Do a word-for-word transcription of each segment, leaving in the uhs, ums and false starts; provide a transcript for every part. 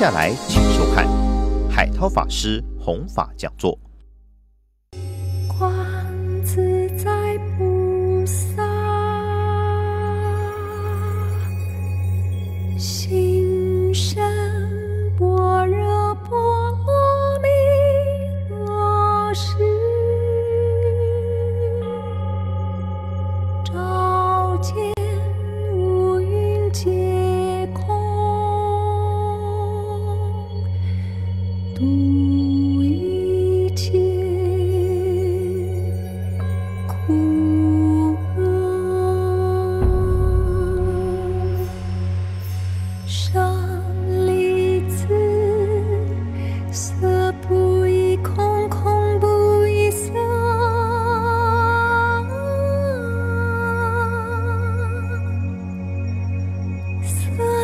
下来，请收看海涛法师弘法讲座。观自在菩萨心生般若波罗蜜多时，照见五蕴皆。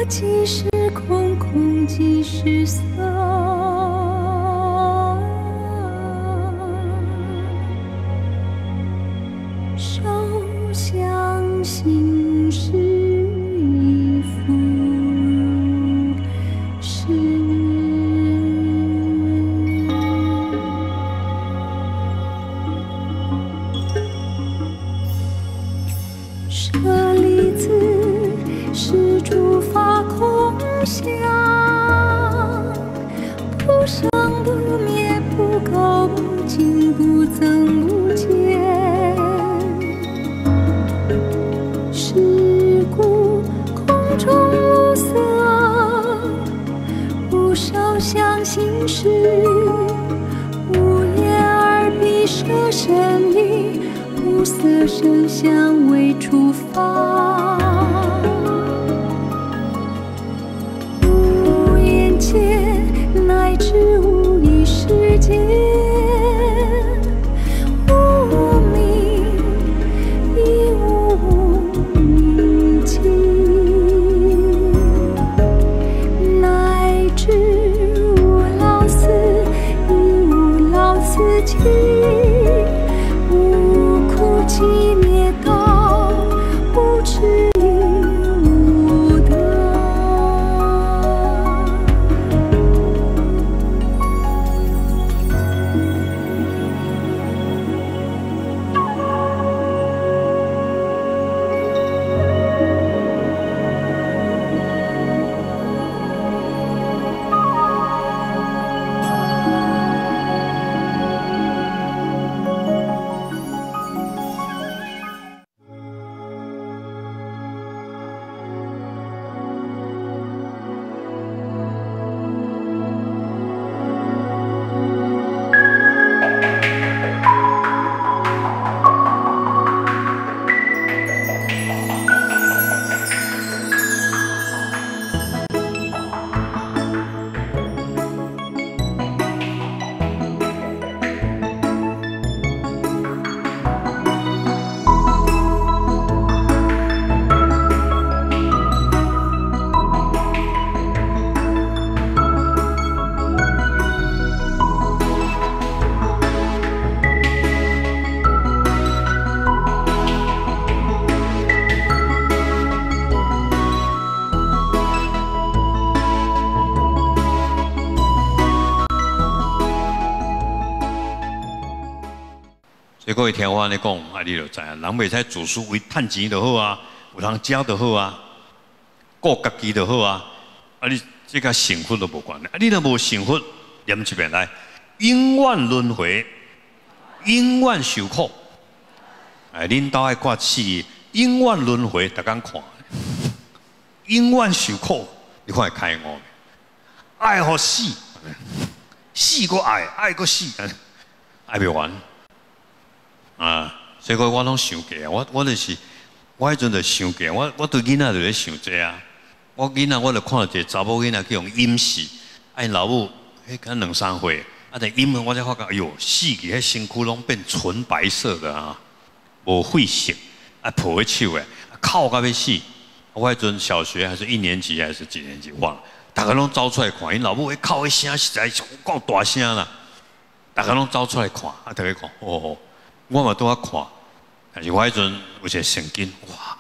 即是空，空即是色。受想行识亦复如是。舍利子，是诸法。 相不生不灭，不垢不净，不增不减。是故空中无色，无受想行识，无眼耳鼻舌身意，无色声香味触法。 乃至无意识界，无明亦无明尽，乃至无老死亦无老死尽，无苦集灭道，不痴。 各位听我安尼讲，啊，你就知啊，人袂使自私为趁钱就好啊，有人食就好啊，顾家己就好啊。啊，你这甲幸福都无关啊，你若无幸福，念一遍来，永远轮回，永远受苦。哎，恁兜爱挂四字，永远轮回，逐工看，永远受苦，你看会开悟？爱互死，死搁爱，爱搁死，爱袂完。 啊，所以讲我拢想过啊，我我就是，我迄阵就想过，我我对囡仔就咧想这啊，我囡仔我就看到一个查某囡仔去用淹死，啊因老母迄敢两三岁，啊但淹我才发觉，哎呦，死去迄身躯拢变纯白色的啊，无血色，啊抱迄手诶，哭到要死。我迄阵小学还是一年级还是几年级忘了，大家拢走出来看，因老母迄哭迄声实在是够大声啦，大家拢走出来看，啊特别看，哦哦。 我嘛都啊看，但是我迄阵有一个神经，哇！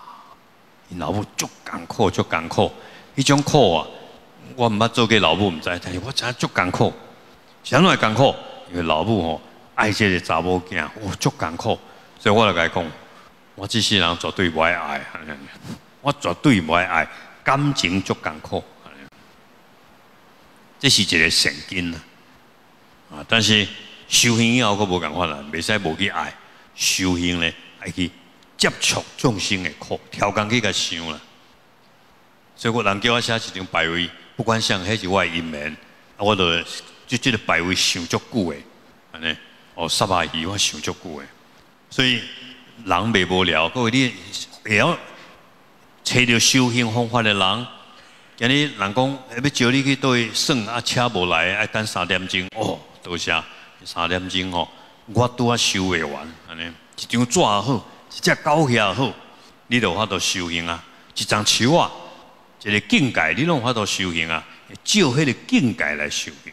因老母足艰苦，足艰苦，迄种苦啊，我毋捌做过老母，毋知，但是我知影足艰苦。啥物艰苦？因为老母吼爱这个查某囝，哇足艰苦，所以我就甲伊讲，我这世人绝对无爱爱，我绝对无爱爱，感情足艰苦。这是一个善根啊！啊，但是修行以后，佫无共法啦，袂使无去爱。修行咧，爱去接触众生的苦，超工去甲想啦。所以我人叫我写一张bài位，不管啥，迄是我的因缘，啊，我著就即个bài位想足久的，安尼哦，三百字我想足久的。所以人袂无聊，各位你会晓找到修行方法的人，今日人讲要招你去倒去耍，啊车无来，爱等三点钟，哦，多谢三点钟哦，我拄啊收袂完，安尼一张纸也好，一只狗也好，你著有法度修行啊，一丛树啊。一个境界，你拢有法度修行啊！照迄个境界来修行，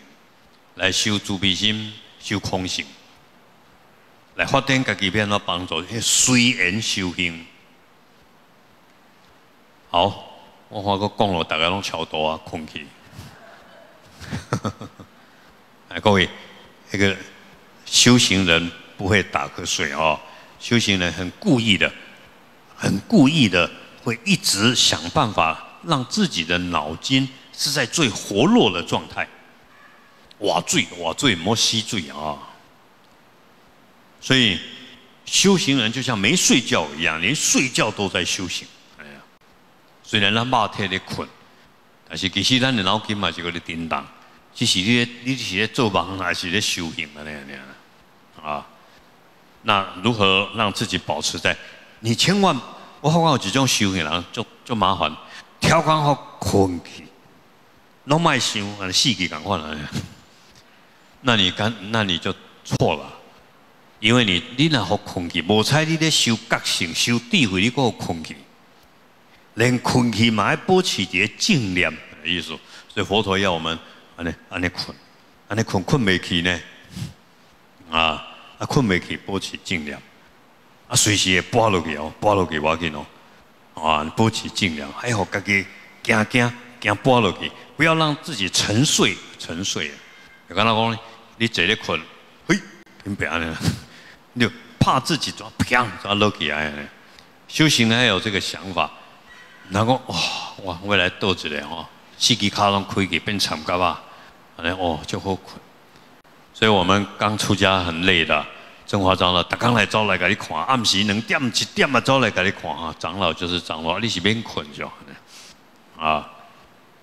来修慈悲心、修空性，来发展家己变怎帮助。迄随缘修行。好，我看佫讲了，大家拢超多啊，困去。哎，各位，那个修行人不会打瞌睡哦，修行人很故意的，很故意的会一直想办法。让自己的脑筋是在最活络的状态，哇醉哇醉莫吸醉啊！所以修行人就像没睡觉一样，连睡觉都在修行。哎呀，虽然咱肉体在困，但是其实咱的脑筋嘛是搁咧叮当，只是你你是咧做梦还是咧修行啊？那样那样啊？那如何让自己保持在？你千万我发觉有一种修行人就就麻烦。超工好困去，拢卖想啊，死去赶快来。那你干，那你就错了，因为你你若好困去，无采你咧修觉性、修智慧，你阁困去，连困去嘛要保持一个正念的意思。所以佛陀要我们安尼安尼困，安尼困困未去呢？啊啊困未去，保持正念，啊随时会跌落去哦，跌落去我见哦。啊，保持静量，还好自己惊惊惊跌落去，不要让自己沉睡沉睡。就敢那讲，你坐咧困，嘿，平平的，你就怕自己抓砰抓落去啊！修行人要有这个想法，然后哇哇，未来倒一个吼，四肢脚拢开起变长脚吧，安尼哦就好困。所以我们刚出家很累的。正华长老，逐天来走来给你看，暗时两点、一点啊走来给你看啊。长老就是长老，你是免困就好了。啊，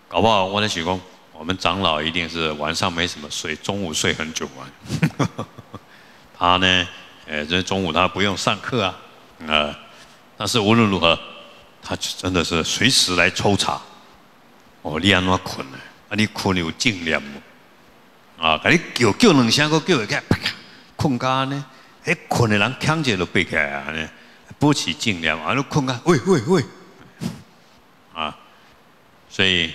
搞不好我在想讲，我们长老一定是晚上没什么睡，中午睡很久啊。他呢，呃，这中午他不用上课啊，呃，但是无论如何，他真的是随时来抽查。哦，你安怎困呢？啊，你困有静念无？啊，给你叫叫两声，佫叫会起来。困觉呢？哎，困的人强者就爬起来啊！呢，保持静念，啊，你困觉，喂喂喂，啊，所以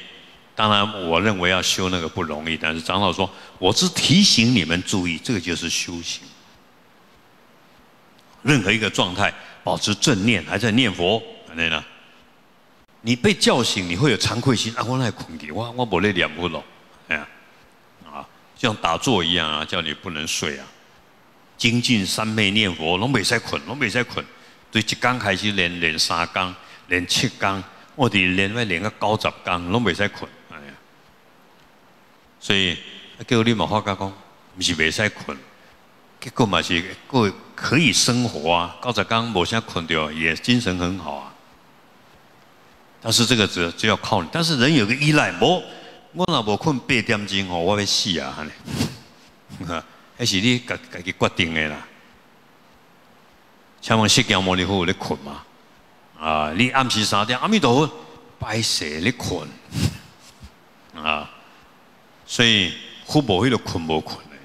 当然我认为要修那个不容易，但是长老说，我只提醒你们注意，这个就是修行。任何一个状态，保持正念，还在念佛，对呢。你被叫醒，你会有惭愧心啊！我来困觉，我我无咧念佛咯，哎呀，啊，像打坐一样啊，叫你不能睡啊。精进三昧念佛，拢袂使困，拢袂使困。对，一天开始练，练三天，练七天，我哋练要练到九十天，拢袂使困。哎呀，所以叫你嘛发觉讲，唔是袂使困，结果嘛是够可以生活啊。九十天无啥困掉，也精神很好啊。但是这个只只要靠你，但是人有个依赖，无我若无困八点钟吼，我要死啊！那是你家家己决定的啦。请问释迦牟尼佛有咧困吗？啊，你暗时三点，阿弥陀佛，拜谢咧困。啊，所以佛无迄个困无困的。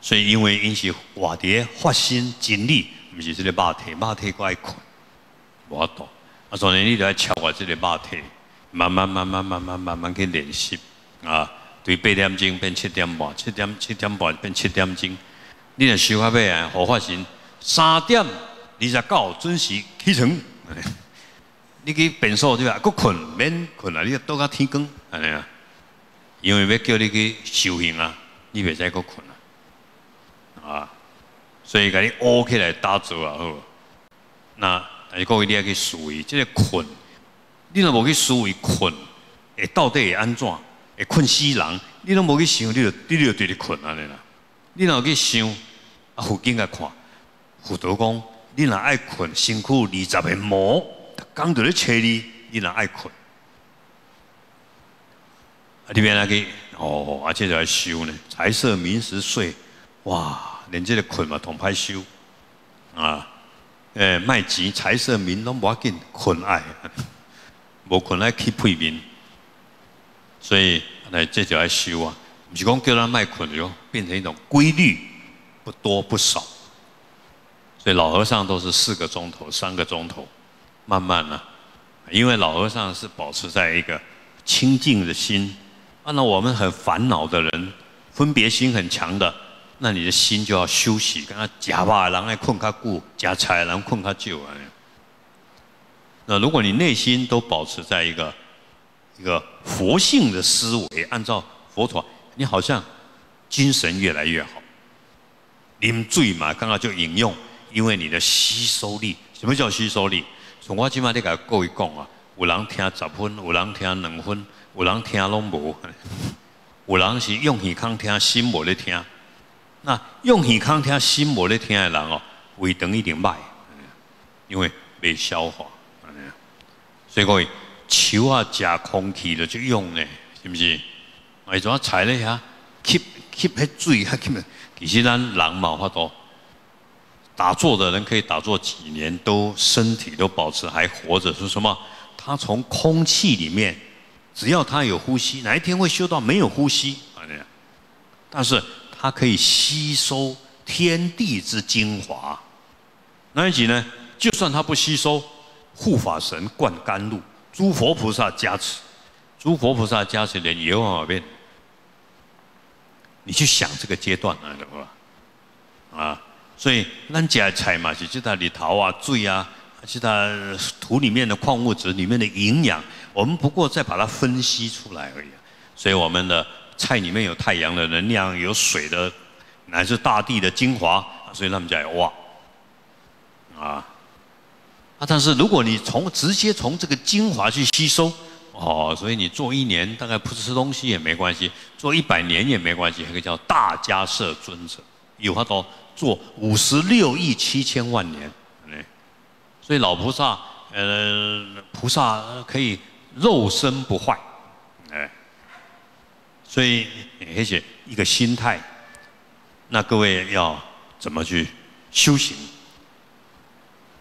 所以因为因是活伫发心真理，毋是即个肉体，肉体爱困，无法度。啊，所以你就要超越即个肉体，慢慢慢慢慢慢慢慢去练习啊。对八点钟变七点半，七点七点半变七点钟。你若修到尾啊，好发心，三点二十九准时起床。你去便所对吧？佫困免困啊，你倒到天光安尼啊。因为要叫你去修行啊，你袂使佫困啊。啊，所以甲你乌起来打坐啊好。那还是各位你要去思维，即、這个困，你若无去思维困，会到底会安怎？会困死人。你拢无去想，你就你就直直困安尼啦。你若去想，啊，佛经甲看，佛陀讲，你若爱困，身躯二十个魔。 刚在咧找你，你若爱困，啊！你边那个哦，啊，这就来修呢。财色名食睡，哇，连这个困嘛，同歹修啊！诶、欸，卖钱财色名拢无要紧，困爱，无困爱去配面，所以来这就来修啊。毋是讲叫咱卖困哟，变成一种规律，不多不少。所以老和尚都是四个钟头、三个钟头。 慢慢呢、啊，因为老和尚是保持在一个清净的心。按照我们很烦恼的人，分别心很强的，那你的心就要休息。跟他夹吧，然后困他固，夹菜然后困他久啊。那如果你内心都保持在一个一个佛性的思维，按照佛陀，你好像精神越来越好。饮水嘛，刚刚就饮用，因为你的吸收力。什么叫吸收力？ 从我即摆咧甲各位讲啊，有人听十分，有人听两分，有人听拢无，有人是用耳孔听，心无咧听。那用耳孔听，心无咧听的人哦，胃肠一定歹，因为未消化。所以各位，树啊食空气就去用呢，是毋是？哎，怎啊采咧遐吸吸迄水，遐吸。其实咱人嘛法度。 打坐的人可以打坐几年，都身体都保持还活着，是什么？他从空气里面，只要他有呼吸，哪一天会修到没有呼吸？但是他可以吸收天地之精华。那一集呢？就算他不吸收，护法神灌甘露，诸佛菩萨加持，诸佛菩萨加持连也有办法变。你去想这个阶段啊，懂吗？啊。 所以咱食的菜嘛是这它里头啊、水啊、这它土里面的矿物质里面的营养，我们不过再把它分析出来而已。所以我们的菜里面有太阳的能量，有水的，乃至大地的精华，所以他们叫哇啊啊！但是如果你从直接从这个精华去吸收，哦，所以你做一年大概不吃东西也没关系，做一百年也没关系，这个叫大迦叶尊者，有法度。 做五十六亿七千万年，所以老菩萨，呃，菩萨可以肉身不坏，哎，所以而且一个心态，那各位要怎么去修行？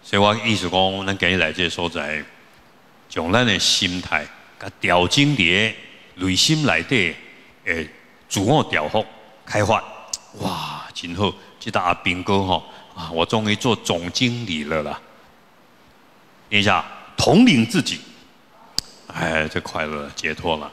所以我意思讲，咱今日来这所在，从咱的心态，甲调整伫内心内底，诶，自我调伏、开发，哇，真好。 这大阿兵哥哈啊，我终于做总经理了啦！等一下，统领自己，哎，这快乐解脱了。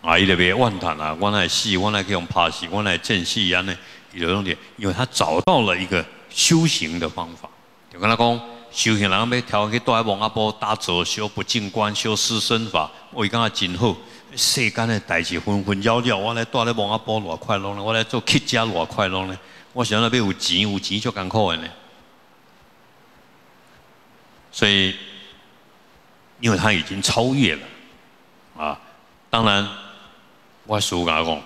啊，伊就袂怨叹啦，我来死，我来去用拍死，我来正死安尼，伊就弄点，因为他找到了一个修行的方法。就跟他讲，修行人要调去大王阿婆打坐，修不净观，修施身法，我伊感觉真好。世间的代志纷纷扰扰，我来大咧王阿婆偌快乐咧，我来做乞丐偌快乐咧。 我想那边有钱，有钱就艰苦的呢。所以，因为他已经超越了，啊，当然，我俗话讲，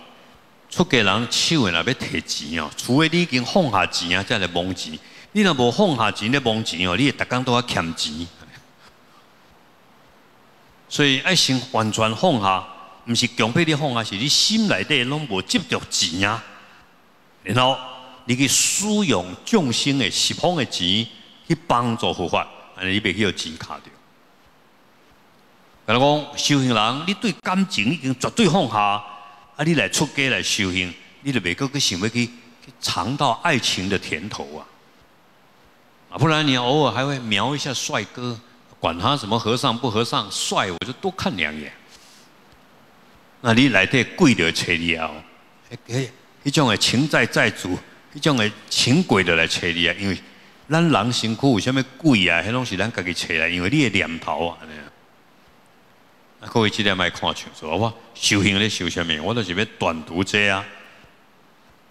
出家人手的若要提钱哦，除非你已经放下钱啊，才来蒙钱。你若无放下钱咧蒙钱哦，你会逐天都要欠钱。所以爱先完全放下，毋是强迫你放下，是你心内底拢无接触钱啊，然后。 你去使用众生的十方的钱去帮助佛法，安尼你袂去有钱卡着。甲你讲修行人，你对感情已经绝对放下，啊，你来出家来修行，你就袂阁去想要去去尝到爱情的甜头啊！啊，不然你偶尔还会瞄一下帅哥，管他什么和尚不和尚，帅我就多看两眼。那你来这跪着找你啊！迄迄种的情债债主。 迄种诶，情鬼就来找你啊，因为咱人身躯有啥物鬼啊？迄拢是咱家己找来，因为你的念头啊。啊，各位即个莫看像说，我修行咧修啥物？我就是要断除这啊。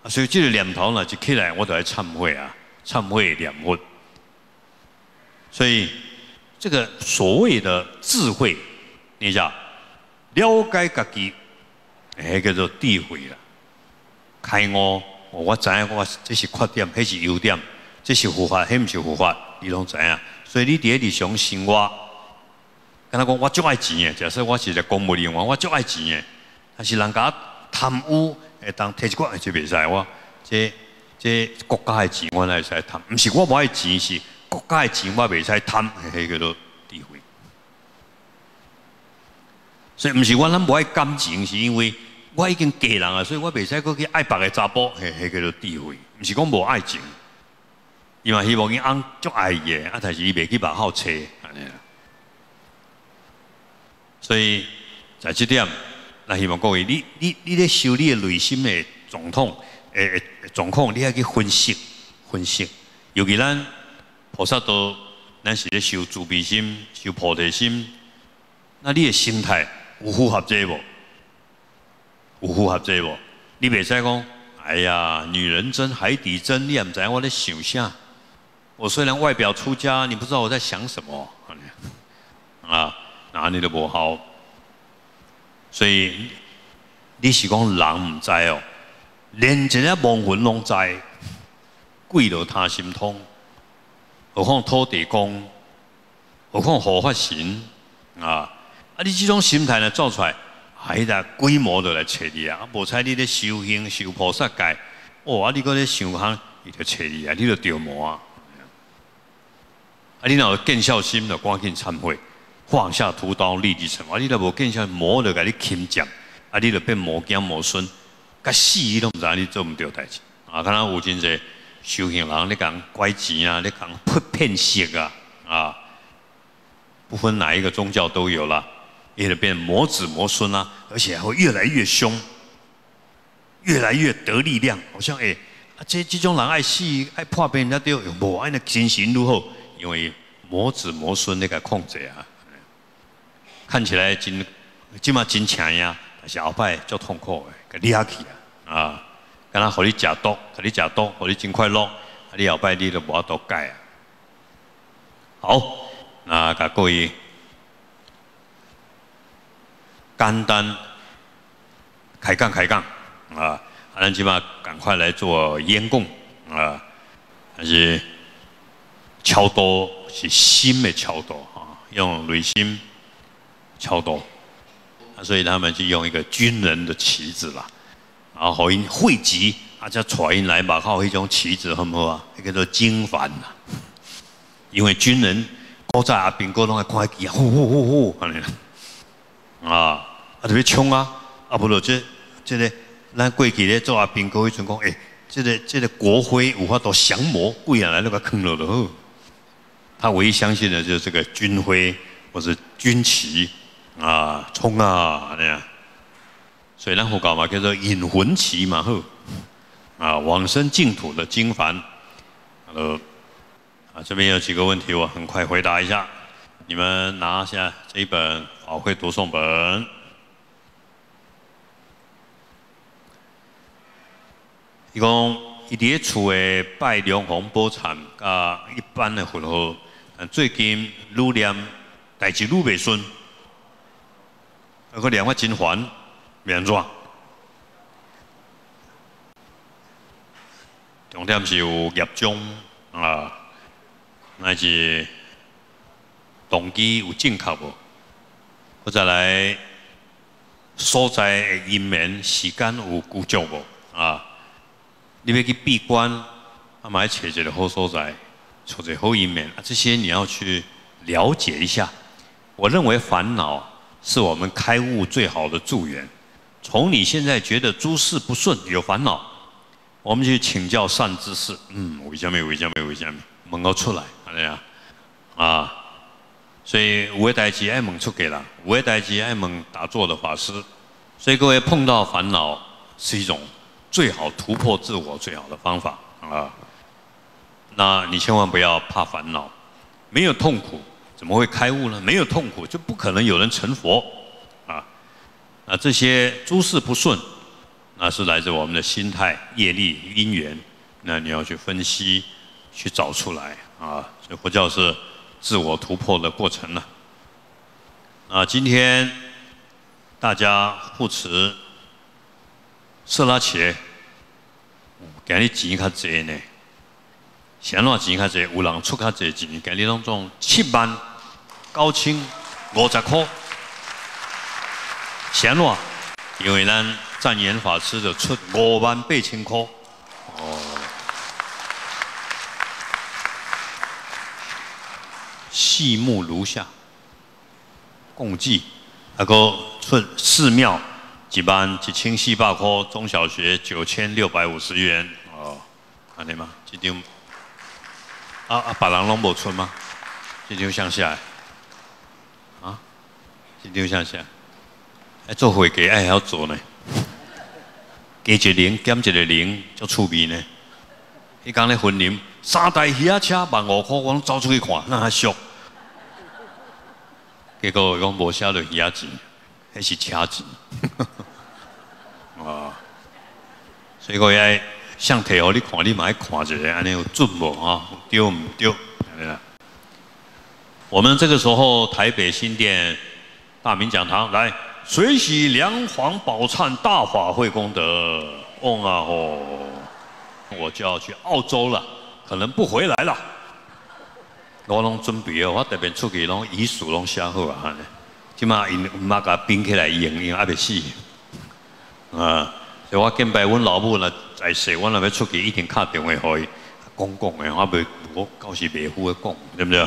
啊，所以即个念头若一起来，我就来忏悔啊，忏悔念佛。所以这个所谓的智慧，你讲了解家己，迄叫做智慧啦。开悟，我知影我这是缺点，迄是优点。 这是佛法，迄毋是佛法，你拢知影。所以你伫日常生活，敢若讲我足爱钱诶，假设我是一个公务人员，我足爱钱诶，但是人家贪污会当摕一寡就袂使。我这这国家诶钱我哪会使贪？毋是我无爱钱，是国家诶钱我袂使贪，迄叫做智慧。所以毋是我咱无爱感情，是因为我已经嫁人啊，所以我袂使搁去爱别个查甫，迄迄叫做智慧。毋是讲无爱情。 伊嘛希望伊翁足爱伊个，啊，但是伊袂去外口找，安尼啦。所以在这点，那希望各位，你你你咧修你个内心个状况，诶状况，你爱去分析分析。尤其咱菩萨道，咱是咧修慈悲心、修菩提心，那你个心态有符合这无？有符合这无？你袂使讲，哎呀，女人真，海底针，你也唔知我咧想啥。 我虽然外表出家，你不知道我在想什么啊，哪里都不好。所以你是讲人唔知哦，连一个亡魂拢知，鬼都他心通，何况土地公，何况护法神啊！啊，你这种心态呢，做出来，哎呀，鬼魔就来找你啊！无采你咧修行修菩萨戒，哦啊，你搁咧想行，伊就找你啊，你就着魔啊！ 啊！你若有见孝心，就赶紧忏悔，放下屠刀立地成佛。啊！你若无见孝，魔就甲你侵占，啊！你就变魔囝魔孙，甲死伊拢毋知你做毋对代志。啊！敢若有真侪修行人咧讲拐钱啊，咧讲骗色啊，啊！不分哪一个宗教都有啦，伊就变魔子魔孙啊，而且还会越来越凶，越来越得力量。好像诶、欸，啊！这这种人爱死爱破病，那对无爱那精神如何？ 因为魔子魔孙那个控制啊，看起来真，即嘛真强呀，但是后摆足痛苦的，个掠去啊，啊，敢若互你食毒，互你食毒，互你真快乐，啊，你后摆你就无法度改啊。好，那甲各位简单开讲开讲啊，咱即嘛赶快来做烟供啊，但是。 超度是心的超度啊，用内心超度，所以他们就用一个军人的旗子啦，啊，互因汇集，啊，才带因来嘛，靠迄种旗子好唔好啊？迄叫做经幡呐，因为军人古早阿兵哥拢爱看旗啊，呼呼呼呼安尼啦，啊，啊特别冲啊，啊不咯，即即个咱过去咧做阿兵哥迄阵讲，诶、欸，即、這个即、這个国徽有法度降魔，鬼人来那个坑落就好。 他唯一相信的就是这个军徽或者军旗啊，冲啊那样，所以咱佛教嘛叫做引魂旗嘛好，啊往生净土的经幡，呃，啊这边有几个问题我很快回答一下，你们拿下这一本法会读诵本，一共伊伫厝诶拜龙皇宝忏啊一般的佛号。 最近愈念，代志愈袂顺，啊，佫念我真烦，袂安怎？重点是有业障啊，乃是动机有正确无？或者来所在的因缘时间有固定无？啊，你要去闭关，啊，嘛要找一个好所在。 处在后一面啊，这些你要去了解一下。我认为烦恼是我们开悟最好的助缘。从你现在觉得诸事不顺有烦恼，我们去请教善知识。嗯，为什么？为什么？为什么？问我出来，安尼啊。啊，所以有的代志爱问出家人，有的代志爱问打坐的法师。所以各位碰到烦恼是一种最好突破自我最好的方法啊。那你千万不要怕烦恼，没有痛苦怎么会开悟呢？没有痛苦就不可能有人成佛啊！啊，这些诸事不顺，那是来自我们的心态、业力、因缘。那你要去分析，去找出来啊！所以佛教是自我突破的过程了。啊，今天大家护持色拉切，今日钱较济呢。 想攞錢較濟，有人出較濟錢，今日攏總七萬九千五十塊。想攞，因為咱湛圓法師就出五萬八千塊。哦，細目如下，共計啊個出寺廟一萬一千四百塊，中小學九千六百五十元。哦，安尼嘛，這張。 啊啊！别人拢无出吗？这张向下的，啊，这张向下的，哎，做会计哎还要做呢，加一个零减一个零，足趣味呢。迄天咧婚礼，三台鱼仔车万五块，我拢走出去看，那还俗。结果讲无写着鱼仔钱，迄是车钱。啊，所以讲哎。 相提互你看，你嘛爱看一下，安尼有准无啊？对唔对？我们这个时候台北新店大明讲堂来，随喜梁皇宝忏大法会功德，嗡啊哦，我就要去澳洲了，可能不回来了。我拢准备哦，我特别出去拢遗书拢写好啊，即马因唔妈甲冰起来用，用还袂死。啊，所以我见拜阮老母啦。 在世，我若要出去，一定打电话给伊，讲讲的，我袂，我到时袂赴的讲，对不对？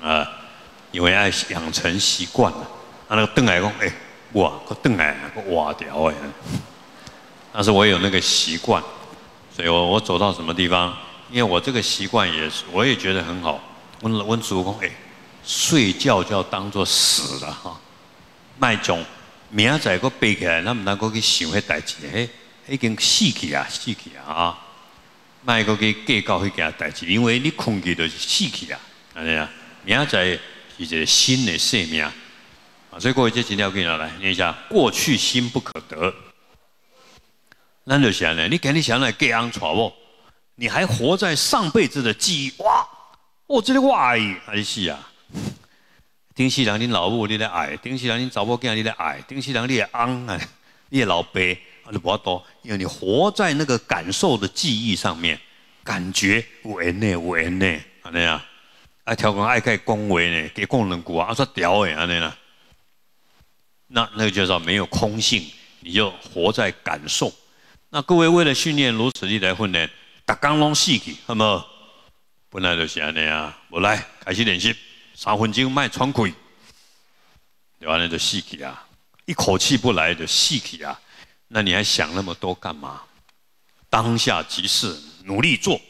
啊，因为爱养成习惯啦。啊，那个邓来讲，哎、欸，哇，个邓来，个哇掉哎。但是我有那个习惯，所以我我走到什么地方，因为我这个习惯也是，我也觉得很好。我我主公，哎、欸，睡觉就要当做死了哈，卖种明仔载个背起来，咱唔能够去想迄代志嘿。 已经死去啊，死去啊！莫阁去计较迄件代志，因为你困去就是死去啊，安尼啊。明仔载是一个新的生命，啊，所以各位这资料给我来念一下：过去心不可得。咱就想呢，你今日想来嫁翁娶某，你还活在上辈子的记忆，哇！哦，这个我爱，还是啊？顶世人恁老母你来爱，顶世人恁查某囝你来爱，顶世人你的翁啊，你的老爸。 就不要多，因为你活在那个感受的记忆上面，感觉有缘呢，有缘呢，安尼啊，爱调讲爱盖恭维呢，给讲两句啊，啊说屌诶，安尼啦，那那个就叫没有空性，你就活在感受。那各位为了训练如此一来训练，逐工拢死去，好无？本来就是安尼啊，无来开始练习，三分钟卖喘气，就安尼就死去啊，一口气不来就死去啊。 那你还想那么多干嘛？当下即是努力做。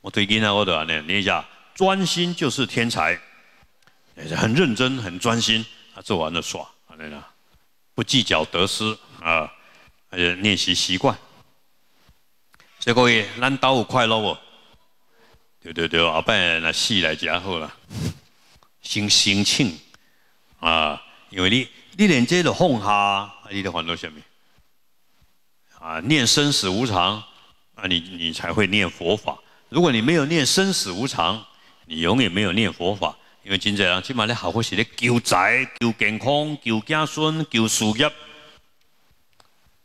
我对囡仔我都安尼念一下：专心就是天才，很认真，很专心。他做完了耍，安尼啦，不计较得失啊，而且练习习惯。所以各位，咱倒有快乐无？对对对，后摆那死来食好啦，先申请啊，因为你你连这都放下，你在烦恼什么？ 啊，念生死无常啊，你你才会念佛法。如果你没有念生死无常，你永远没有念佛法。因为真侪人起码咧好好是咧求财、求健康、求子孙、求事业。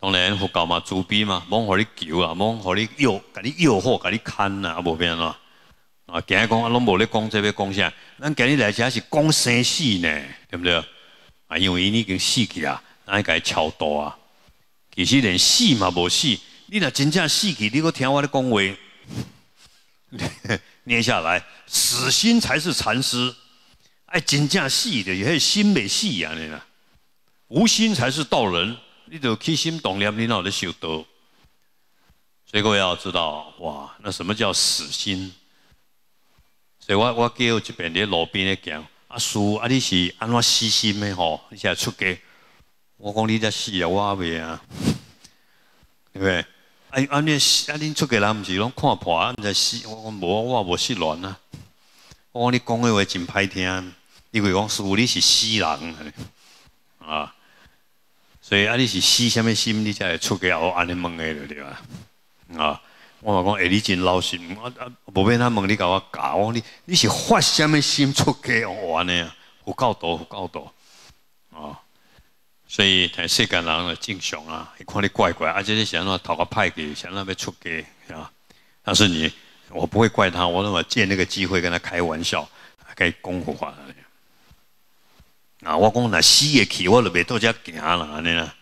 当然佛教嘛，慈悲嘛，罔互你求啊，罔互你诱，甲你诱惑，甲你牵啊，无变咯。啊，今日讲啊，拢无咧讲这要讲啥？咱今日来遮是讲生死呢，对不对？啊，因为伊已经死去啊，咱该超度啊。 其实连死嘛无死，你若真正死去，你搁听我咧讲话，念下来，死心才是禅师。哎，真正死的，迄心未死啊，你啦，无心才是道人。你著起心动念，你哪有咧修道？所以各位要知道，哇，那什么叫死心？所以我我叫一边咧路边咧行，啊叔啊，你是安怎死心的吼？你是来出家？ 我讲你才死啊，我阿袂啊，对不对？啊，哎，安尼啊，恁出家人毋是拢看破啊？毋知死，我我无我无失恋啊！我你讲的话真歹听，因为讲师父你是死人啊，所以啊你是死什么心，你才会出家后安尼问的对吧？啊，我嘛讲哎你真老实，啊啊无免他问你甲我教，我你你是发什么心出家后安尼啊？有教导有教导啊！ 所以，但世间人咧正常啊，伊看你怪怪，啊，这是想让头壳歹去，想让要出家，啊。但是你，我不会怪他，我那么借那个机会跟他开玩笑，该讲佛法。啊，我讲那死会去，我就袂到遮行啦，安尼啦。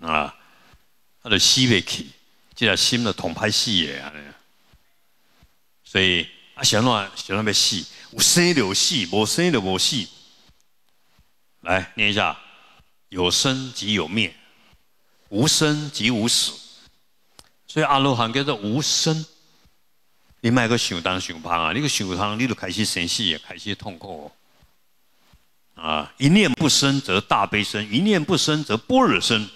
啊，我就死袂去，即个心就痛歹死个安尼。所以，啊，想让想让要死，有生就死，无生就无死。来念一下。 有生即有灭，无生即无死，所以阿罗汉叫做无生。你莫阁想东想旁啊，你阁想旁，你就开始生死，开始痛苦。啊，一念不生则大悲生，一念不生则般若生。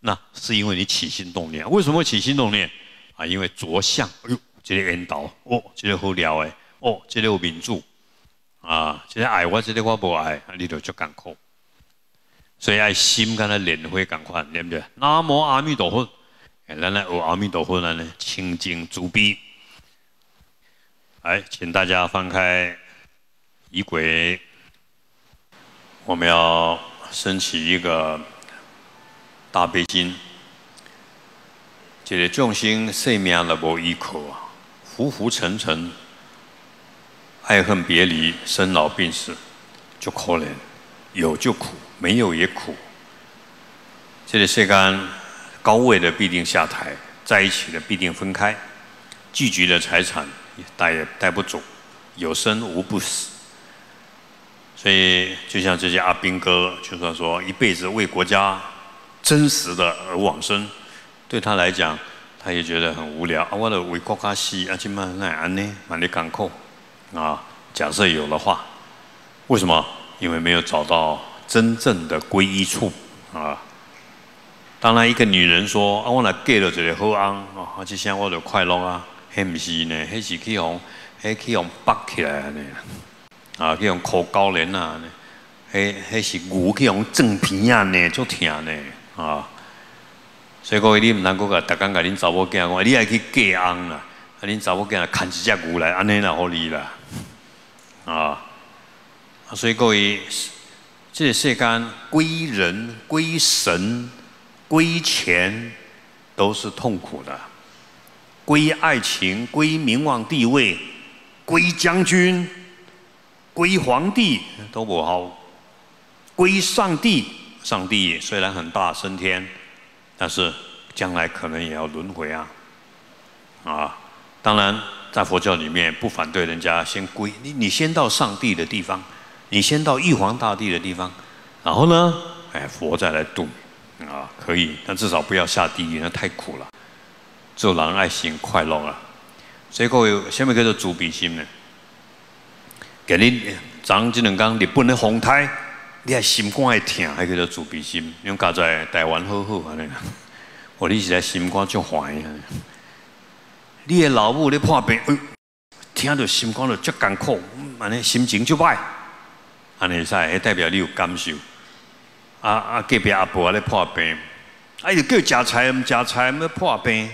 那是因为你起心动念。为什么起心动念？啊，因为着相。哎呦，这个缘投，哦，这个好料诶，哦，这个有民主，啊，这个爱我，这个我无爱，你就足艰苦。 所以爱心跟咱莲花同款，对不对？南无阿弥陀佛，哎，咱来学阿弥陀佛呢，清净慈悲。来，请大家翻开仪轨，我们要升起一个大悲心。这个众生生命都无依靠啊，浮浮沉沉，爱恨别离，生老病死，就可怜。 有就苦，没有也苦。这个世间，高位的必定下台，在一起的必定分开，聚集的财产也带也带不走，有生无不死。所以，就像这些阿兵哥，就算说一辈子为国家真实的而往生，对他来讲，他也觉得很无聊。啊，我的为国家死，啊，今嘛那安呢，蛮哩艰苦啊。假设有的话，为什么？ 因为没有找到真正的皈依处啊！当然，一个女人说：“啊，我来嫁了一个好翁哦，啊，即声我就快乐啊！”迄唔是呢，迄是去用，迄去用绑起来安尼啊，去用苦高链啊，迄迄是牛去用撞鼻啊呢，足疼呢啊！所以各位，你唔通讲个，逐天个恁查某囝讲，你爱去嫁翁啦，啊，恁查某囝来牵一只牛来，安尼啦，好你啦啊！ 所以各位，这世间归人、归神、归钱都是痛苦的；归爱情、归名望地位、归将军、归皇帝都不好；归上帝，上帝虽然很大升天，但是将来可能也要轮回啊！啊，当然在佛教里面不反对人家先归你，你先到上帝的地方。 你先到玉皇大帝的地方，然后呢，哎，佛再来度你啊，可以，但至少不要下地狱，那太苦了。做人爱心快乐啊，所以各位，下面叫做慈悲心呢。今日昨这两天日本的风台，你还心肝会疼，还叫做慈悲心。用家在台湾好好安尼，哦，你是在心肝足烦的。你的老母咧破病，哎，听到心肝就足艰苦，安尼心情就歹。 安尼使，迄代表你有感受。啊啊，隔壁阿婆咧破病，啊伊就叫食菜，毋食菜，要破病，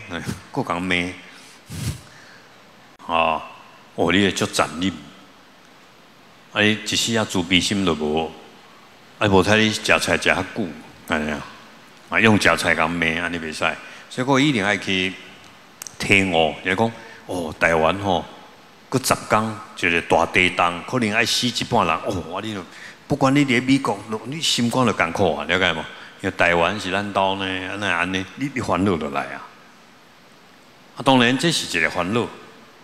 佫讲骂。啊，哦，你会足残忍。啊，伊一时啊自卑心都无，啊无睇你食菜食较久，安尼啊，啊用食菜讲骂，安尼袂使。所以佫一定爱去体悟，就讲、是、哦，台湾吼、哦。 过十天就是大地震，可能爱死一半人。哦，你不管你伫美国，你心肝就艰苦啊，了解无？因为台湾是咱岛呢，安那安尼，你你烦恼就来啊。啊，当然这是一个烦恼，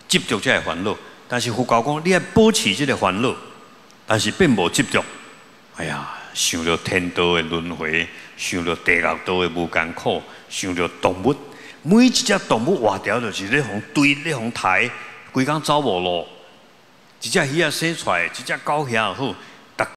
执着才会烦恼。但是佛教讲，你要保持这个烦恼，但是并无执着。哎呀，想到天道的轮回，想到地狱道的无艰苦，想到动物，每一只动物活掉就是咧互堆，咧互刣。 规工走无路，一只鱼仔生出来，一只狗遐也好，